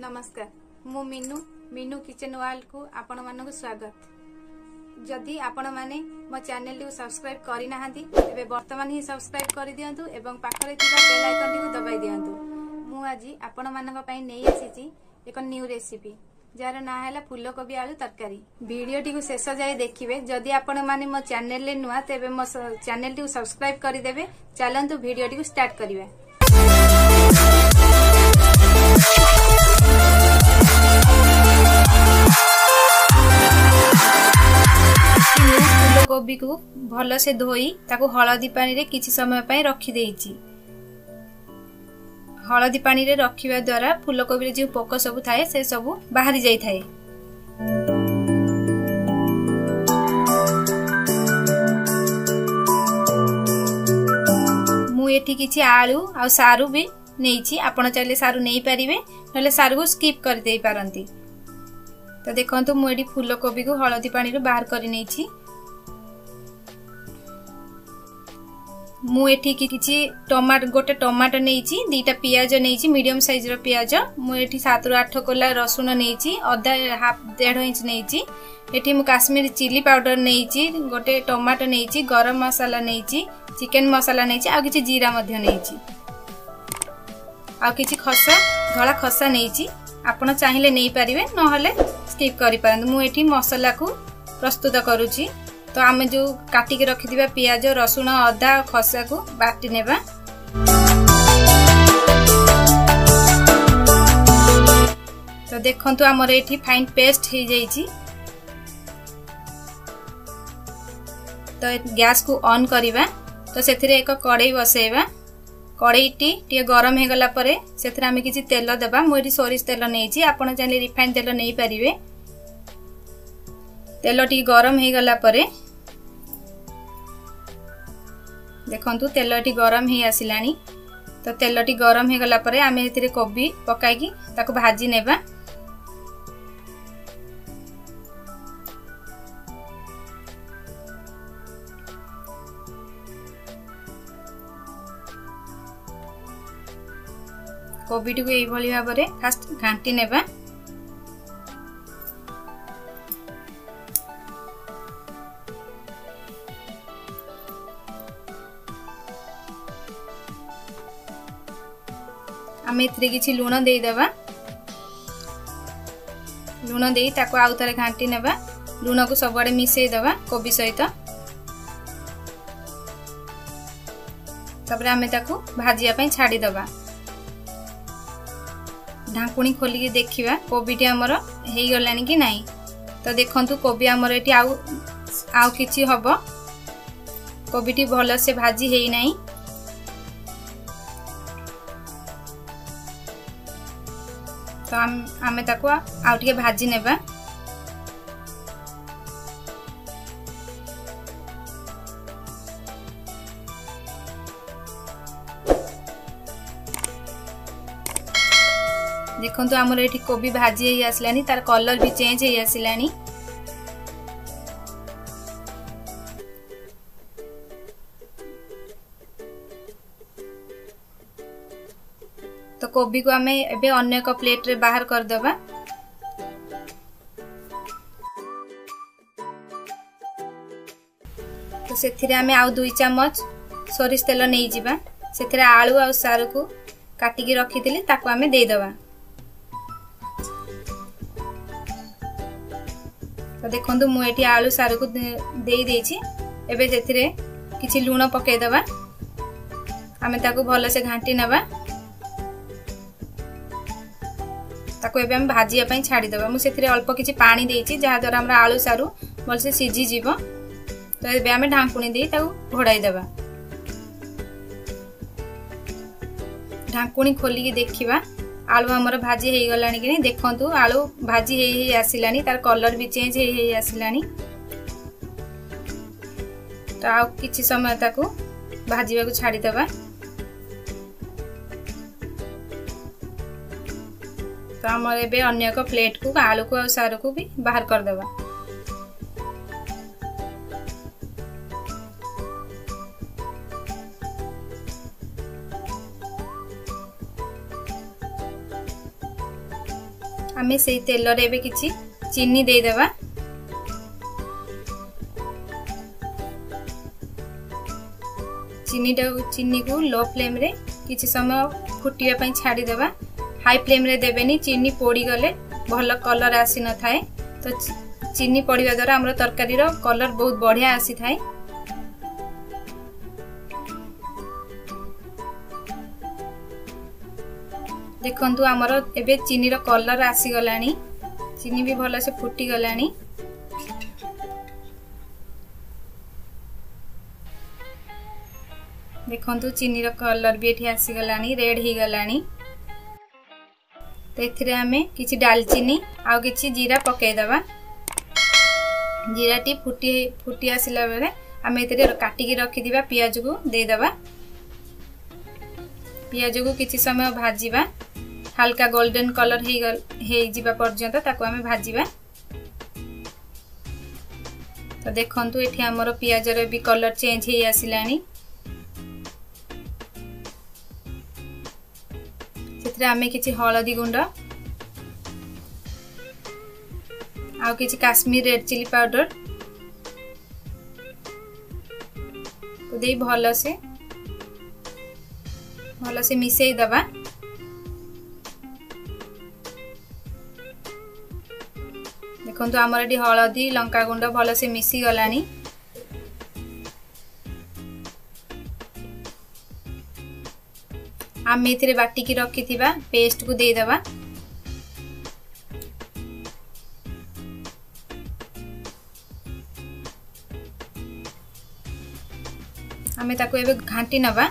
नमस्कार मु Minu kitchen world को आपण मानक स्वागत। जदि आपण माने मो चैनल को सब्सक्राइब करना तेज बर्तमान ही सब्सक्राइब कर दिंतु और पाखे बेल आइकन को दबाई दिंतु। मु आज आपण मानी नहीं आसी एक न्यू रेसिपी जार ना है फूलकोबी आलू तरकारी। वीडियोटी को शेष जाए देखिए। जदि आपण माने मो चैनल नुआ तेज मो चैनल को सब्सक्राइब करदे। चलतु वीडियोटी को स्टार्ट करिवे। कोबी को भल से धोई ताको हलदी पानी रे किछि समय पाई रखी देइछि। हलदी पानी रे रखिबा द्वारा फूल कोबी रे जे पोक सब थाए से सब बाहरी जाई थाए। मु एठी किछि आलू आ सारू भी नैछि। आपण चाहिले सारू नै परिबे, नले सारू को स्किप कर देई पारंती। तो देखंतु मु एठी फूल कोबी को हलदी पानी रे बाहर करि नैछि। मु एठी किछि टमाटर गोटे टमाटर नैछि, दीटा पियाज नैछि, मीडियम साइज रो पियाज। मु एठी 7 ରୁ 8 कोला रसुन नैछि, अदा हाफ 1.5 इंच नैछि। एठी मु काश्मीरी चिली पाउडर नैछि, गोटे टमाटर नैछि, गरम मसाला नैछि, चिकन मसाला नैछि, आ किछि जीरा मध्य नैछि, आ किछि खसा धला खसा नैछि। आपण चाहिले नै परिबे, नहले स्किप करि परंतु। मु एठी मसाला को प्रस्तुत करूछि। तो आम जो काटिक रखी पियाज रसुण अदा खसा को बाटी नेबा। तो देखंतु आमर एठी फाइन पेस्ट हो जाइछि। तो गैस को ऑन करिबा। तो सेथिरे एक कड़ाई बसैबा। कड़ाईटी टी गरम हो गला परे सेथिरे आमे किछि तेल देबा। मु एठी सोरिष तेल नैछि, आपण चाहिले रिफाइन तेल नै परिबे। तेल टी गरम हो गला परे देखंतु तेलटी गरम ही आसिलानी। तो तेलटी गरम हो गला परे आमे एथिरे कोबी पकाई ताको भाजी नेबा। कोबीटी को एभली भाबरे फास्ट घांटी नेबा। आम ए कि लुण देदेबा। लुण दे आउ थे घांटी नेबा। लुण को सबुआडे मिसई देवा कोबी सहित। तबरे आम भाजिया छाड़ी देवा। ढांकुणी खोलिक देखा कोबीटी आमर हो गलानी कि नाई। तो देखंतु कोबी आमर ये आउ कि हम कोबीटी भल से भाजी है ना। तो आम ताको आउटे भाजी नेबा। देखंतु आमर एठी कोबी भाजी ही आसलानी, तार कलर भी चेंज ही आसलानी। तो कोबी को आमे एबे अन्य एक प्लेट रे बाहर कर देबा। तो सेथिरे आमे आउ 2 चम्मच सोरिष तेल नहीं जीवा। सेथिरे आलू आ सारू को काटिकी रखीथिले ताको आमे दे देबा। तो देखंतु मु एठी आलू सारू को दे देछि। एबे सेथिरे किछि लूण पकाई देबा। आमे ताको भल से घांटी नेबा। ताको एबे हम भाजिया पई छाड़ी देबा। मु सेथिरे अल्प किछि पानी देछि, जहा द्वारा हमरा आलू सारू भल से सिजी जीवो। तो एबे हम ढांकुणी देई ताऊ घोड़ाई देबा। ढांकुणी खोली के देखिबा आलू हमर भाजी हे गलानी कि। देखंतु आलू भाजी हे आसिलानी, तार कलर भी चेंज हे आसिलानी। तो आ किछि समय ताको भाजीबा को छाड़ी देबा। तो आमर एबे अन्य एक प्लेट को आलू को सारू को भी बाहर कर देबा। आम से तेल रे कि चीनी देदेबा। चीनी को लो फ्लेम रे कि समय फुटापी छाड़देवा। हाई फ्लेम रे देबेनी, चीनी पोड़गले भल कलर आसी न थाए। तो चीनी पड़वा द्वारा आम तरकारी कलर बहुत बढ़िया आसी थाए। देखंतु आमर एबे चीनी रो कलर आसी गलानी, चीनी भी भल से फुटी गलानी। देखंतु चीनी रो कलर भी एठी आसी गलानी, रेड ही गलानी। तो एथिरे आमे किछि दालचीनी आ किछि जीरा पकेई दबा। जीरा टी फुटी फुटी आसला बेले आम ए काटिकी रखीदा पियाज को देदेबा। पियाज को किसी समय भाजवा, हल्का गोल्डन कलर हो पर्यंत ताको आम भाजवा। तो देखंतु एठी हमरो पियाज रे भी कलर चेंज हो आसलानी। सेथिरे आमे किछि हलदी गुंड आउ किछि काश्मीर रेड चिली पाउडर को दे भल से मिसई दबा। देखंतु तो आमर एटी हलदी लंका गुंड भल से मिसी गलानी। आम एथिरे बाटिकी रखीथिबा पेस्ट को दे दबा। आमे ताको एबे घांटी नवा।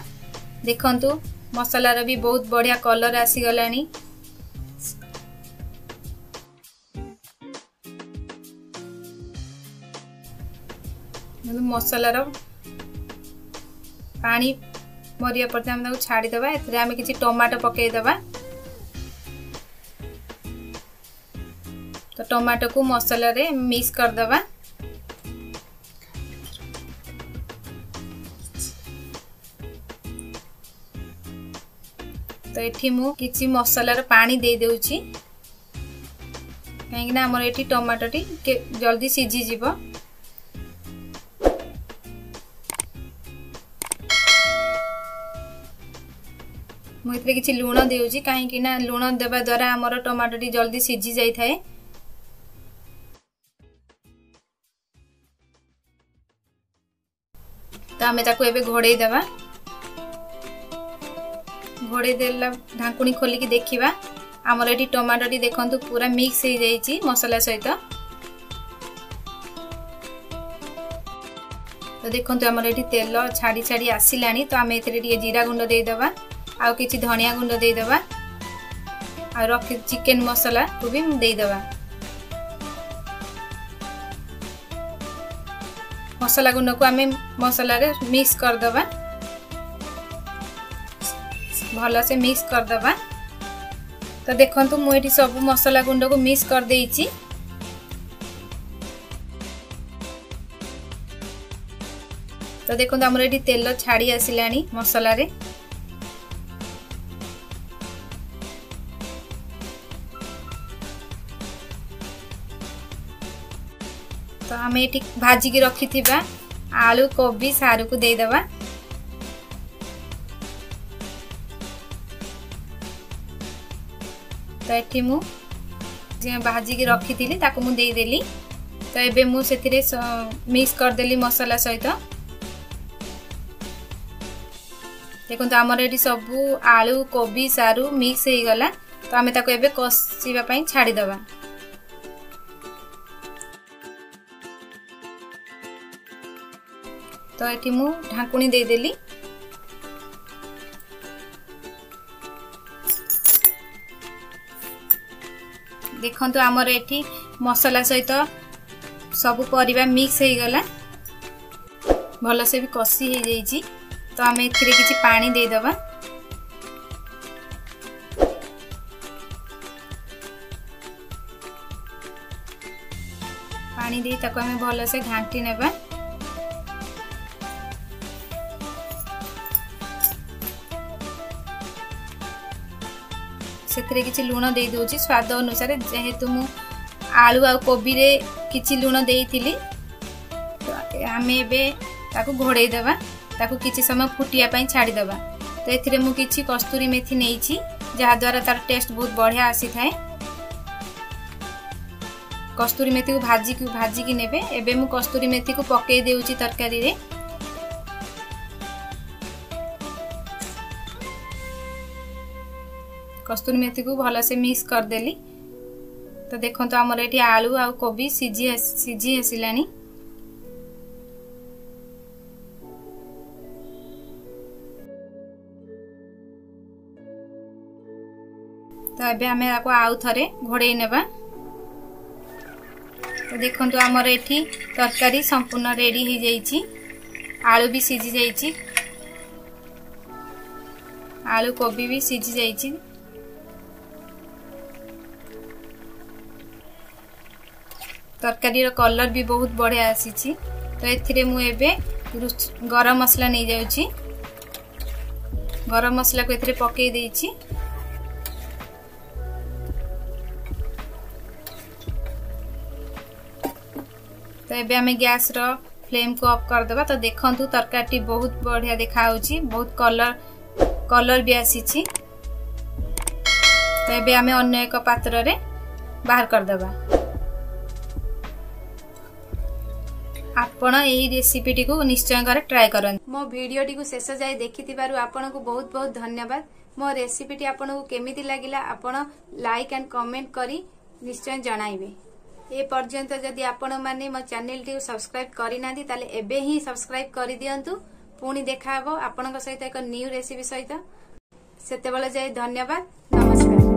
देखंतु मसलार भी बहुत बढ़िया कलर आसी गलानी। मसलार पानी मरिया पर्यंत आमे ताको छाड़ी दबा। एथिरे आमे किछि टमाटो पकेई दबा। तो टमाटो को मसला रे मिक्स कर दबा। तो ये मु किसी मसलार पानी दे देउछि कहीं आमर ये टमाटो टी जल्दी सीझी जीव। मुझे किसी लुण देउछि कहीं लुण देवा द्वारा आमर टमाटो टी जल्दी सीझी जाई थाए। तो आमे ताको एबे घोड़े देवा। घोड़े देला ढांकुनी खोलिक देखा आमर ये टमाटो टी देखंतु पूरा मिक्स हो जाइए मसला सहित। तो देखंतु आमर ये तेल छाड़ी छाड़ी आसिलानी। तो आम ए जीरा गुंड देदेबा, आउ किछि धनिया गुंड देदेबा, आ रखी चिकेन मसला को भी देदेबा। मसला गुंड को आम मसला रे मिक्स करदेबा, भल से मिक्स करदेबा। तो देखंतु मु एठी सब मसला गुंड को मिक्स कर देइछि। तो देखंतु हमर एठी तेल छाड़ी आसिलानी मसला रे। तो हम एठी भाजी की रखीथिबा आलू कोबी सारू को दे देबा। तो ये मुझे भाजिकी रखी थी मुदेली। तो ये मुझे मिक्स करदेली मसला सहित। देखो आमर ये सबू आलू कोबी सारू मिक्स हो गला। तो आम ताको एबे कषापी छाड़देवा। तो ये मुझे ढांकुनी देदेली। देखंतु आमर एठी मसला सहित सब परिबा मिक्स हो गला, भल से भी कषि हो जाइए। तो आम ए किछि पानी दे दबा। पानी दे ताको आम भल से घांटी नेबा। से किसी लुण दे दूँ स्वाद अनुसार जेहेतु मु आलू आ कोबी रे किसी लुण दे तो आम एवं घोड़ेदे कि समय फुटापी छाड़ीदे तो ये मुझे कस्तूरी मेथी नहीं जहाद्वारा तार टेस्ट बहुत बढ़िया आसी थाए। कस्तूरी मेथी को भाजिकी नेबे। एबे मु कस्तूरी मेथी को पकई देउची तरकारी रे। कस्तूरी मेथी को भल से मिक्स कर देली तो देखो तो आमर ये आलू आ कोबी सीझी आसलानी। तो ये आम आउ थे घोड़े नेबा तो देखो तो आमर ये तरकारी संपूर्ण रेडी हो जाइए। आलू भी सीझी जाइए, आलू कोबी भी सीझी जाइए। तरकारी कलर भी बहुत बढ़िया आसी। तो ये मुझे गरम मसला नहीं जाऊँ, गरम मसला को ये पकई देछि। तो ये आम गैस रो फ्लेम को ऑफ कर देबा। तो देखंतु तरकारी बहुत बढ़िया देखाऊ, बहुत कलर भी आसी। तो ये आम अन्य एक पात्र रे बाहर कर देबा। आपण एही रेसिपी टी को निश्चय करे ट्राई करन। मो वीडियो टी को शेष जाय देखितिबारु आपण को बहुत बहुत धन्यवाद। मो रेसिपी टी आपण को केमिति लागिला आपण लाइक एंड कमेंट करी निश्चय जणाइबे। ए पर्यंत जदि आपण माने मो चैनल टी सब्सक्राइब करि नांदी ताले एबे ही सब्सक्राइब करि दियंतु। पुणी देखाबो आपण सहित एक न्यू रेसिपी सहित। सेतेबेले जाय धन्यवाद, नमस्कार।